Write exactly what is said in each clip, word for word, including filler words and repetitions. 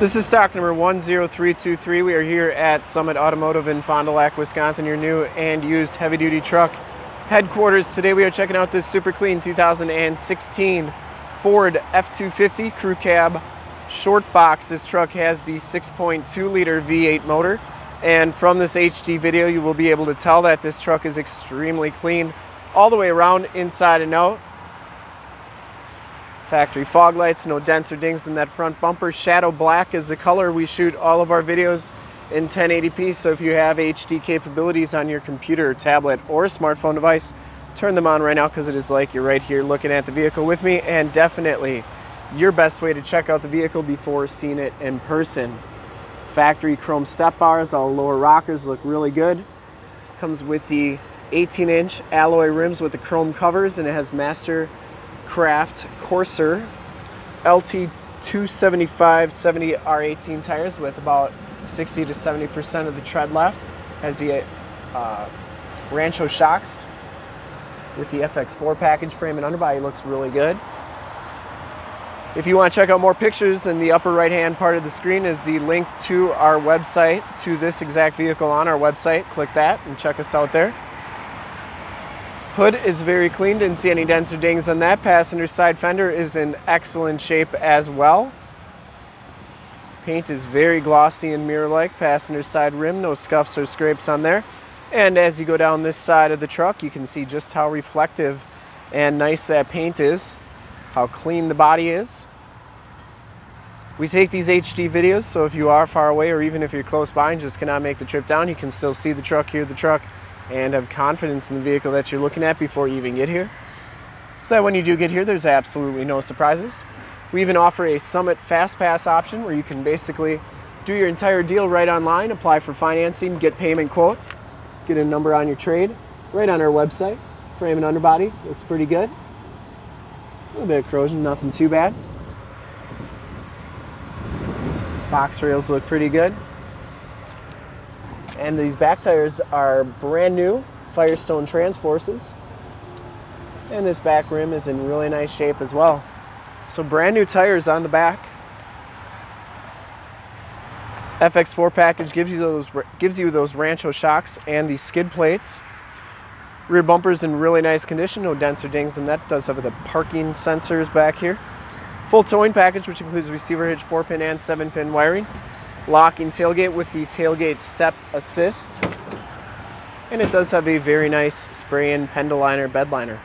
This is stock number one zero three two three. We are here at Summit Automotive in Fond du Lac, Wisconsin, your new and used heavy-duty truck headquarters. Today we are checking out this super clean two thousand sixteen Ford F two fifty crew cab short box. This truck has the six point two liter V eight motor, and from this H D video you will be able to tell that this truck is extremely clean all the way around, inside and out. Factory fog lights, no dents or dings in that front bumper. Shadow black is the color. We shoot all of our videos in ten eighty p, so if you have H D capabilities on your computer, tablet, or smartphone device, turn them on right now, because it is like you're right here looking at the vehicle with me, and definitely your best way to check out the vehicle before seeing it in person. Factory chrome step bars, all lower rockers look really good. Comes with the eighteen inch alloy rims with the chrome covers, and it has Master Craft Courser L T two seventy-five seventy R eighteen tires with about sixty to seventy percent of the tread left. Has the uh, Rancho shocks with the F X four package frame, and underbody looks really good. If you want to check out more pictures, in the upper right hand part of the screen is the link to our website, to this exact vehicle on our website. Click that and check us out there. Hood is very clean, didn't see any dents or dings on that. Passenger side fender is in excellent shape as well. Paint is very glossy and mirror-like. Passenger side rim, no scuffs or scrapes on there. And as you go down this side of the truck, you can see just how reflective and nice that paint is, how clean the body is. We take these H D videos, so if you are far away, or even if you're close by and just cannot make the trip down, you can still see the truck, hear the truck, and have confidence in the vehicle that you're looking at before you even get here, so that when you do get here, there's absolutely no surprises. We even offer a Summit Fast Pass option where you can basically do your entire deal right online, apply for financing, get payment quotes, get a number on your trade right on our website. Frame and underbody looks pretty good. A little bit of corrosion, nothing too bad. Box rails look pretty good. And these back tires are brand new Firestone Transforces. And this back rim is in really nice shape as well. So brand new tires on the back. F X four package gives you those gives you those Rancho shocks and the skid plates. Rear bumper's in really nice condition, no dents or dings, and that does have the parking sensors back here. Full towing package, which includes receiver hitch, four pin and seven pin wiring. Locking tailgate with the tailgate step assist, and it does have a very nice spray-in pendant liner bed liner.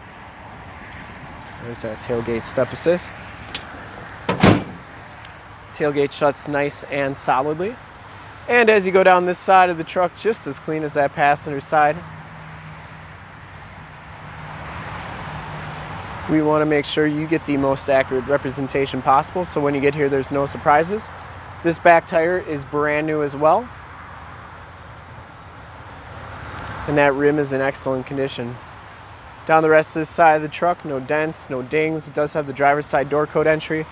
There's that tailgate step assist. Tailgate shuts nice and solidly, and as you go down this side of the truck, just as clean as that passenger side. We want to make sure you get the most accurate representation possible, so when you get here, there's no surprises. This back tire is brand new as well, and that rim is in excellent condition. Down the rest of this side of the truck, no dents, no dings. It does have the driver's side door code entry.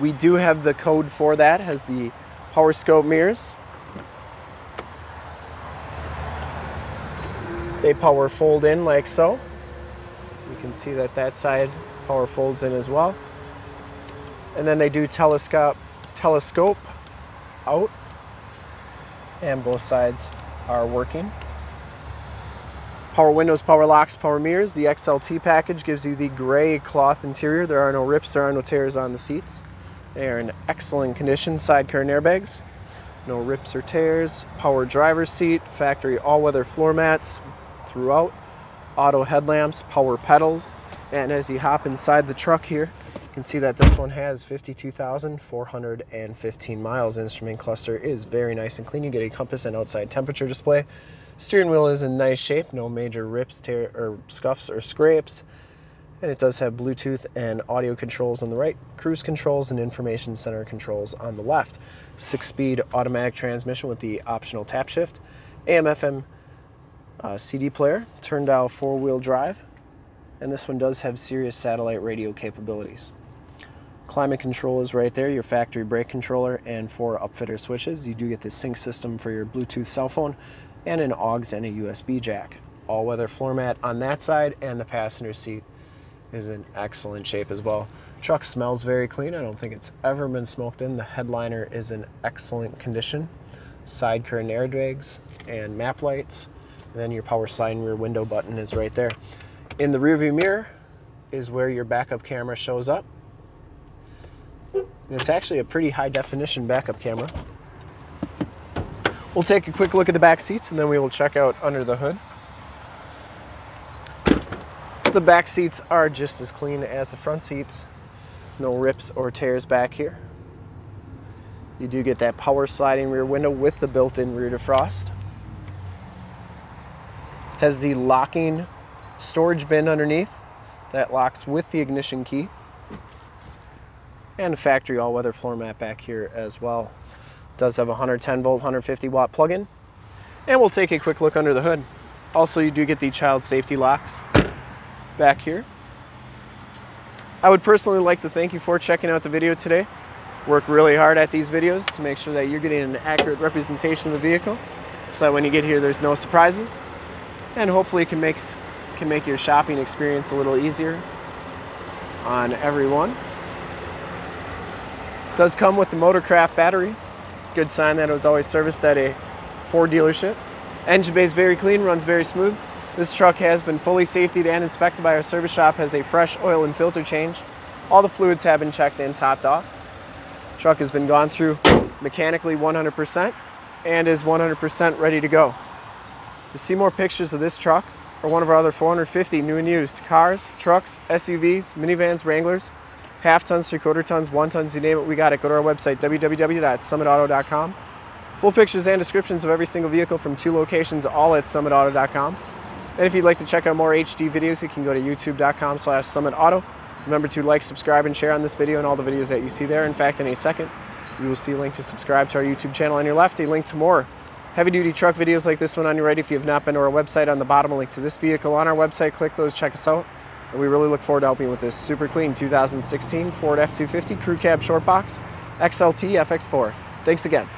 We do have the code for that. It has the Powerscope mirrors. They power fold in like so. You can see that that side power folds in as well. And then they do telescope, telescope out, and both sides are working. Power windows, power locks, power mirrors. The X L T package gives you the gray cloth interior. There are no rips, there are no tears on the seats. They are in excellent condition. Side curtain airbags, no rips or tears. Power driver's seat, factory all-weather floor mats throughout, auto headlamps, power pedals. And as you hop inside the truck here, you can see that this one has fifty-two thousand four hundred fifteen miles. Instrument cluster is very nice and clean. You get a compass and outside temperature display. Steering wheel is in nice shape, no major rips, tear, or scuffs or scrapes. And it does have Bluetooth and audio controls on the right, cruise controls and information center controls on the left. Six-speed automatic transmission with the optional tap shift, A M F M uh, C D player, turn dial four-wheel drive, and this one does have Sirius satellite radio capabilities. Climate control is right there, your factory brake controller, and four upfitter switches. You do get the sync system for your Bluetooth cell phone, and an aux and a U S B jack. All-weather floor mat on that side, and the passenger seat is in excellent shape as well. Truck smells very clean. I don't think it's ever been smoked in. The headliner is in excellent condition. Side curtain airbags and map lights. And then your power side and rear window button is right there. In the rearview mirror is where your backup camera shows up. And it's actually a pretty high definition backup camera. We'll take a quick look at the back seats and then we will check out under the hood. The back seats are just as clean as the front seats. No rips or tears back here. You do get that power sliding rear window with the built-in rear defrost. Has the locking storage bin underneath that locks with the ignition key. And a factory all-weather floor mat back here as well. Does have a one hundred ten volt, one hundred fifty watt plug-in. And we'll take a quick look under the hood. Also, you do get the child safety locks back here. I would personally like to thank you for checking out the video today. Work really hard at these videos to make sure that you're getting an accurate representation of the vehicle, so that when you get here there's no surprises, and hopefully it can make, can make your shopping experience a little easier on everyone. It does come with the Motorcraft battery. Good sign that it was always serviced at a Ford dealership. Engine bay is very clean, runs very smooth. This truck has been fully safetied and inspected by our service shop, has a fresh oil and filter change. All the fluids have been checked and topped off. Truck has been gone through mechanically one hundred percent and is one hundred percent ready to go. To see more pictures of this truck or one of our other four hundred fifty new and used cars, trucks, S U Vs, minivans, Wranglers, half tons, three quarter tons, one tons, you name it, we got it. Go to our website, w w w dot summit auto dot com. Full pictures and descriptions of every single vehicle from two locations, all at summit auto dot com. And if you'd like to check out more H D videos, you can go to youtube dot com slash summit auto. Remember to like, subscribe, and share on this video and all the videos that you see there. In fact, in a second, you will see a link to subscribe to our YouTube channel on your left, a link to more heavy-duty truck videos like this one on your right. If you have not been to our website, on the bottom, a link to this vehicle on our website. Click those, check us out. And we really look forward to helping you with this super clean two thousand sixteen Ford F two fifty Crew Cab Short Box X L T F X four. Thanks again.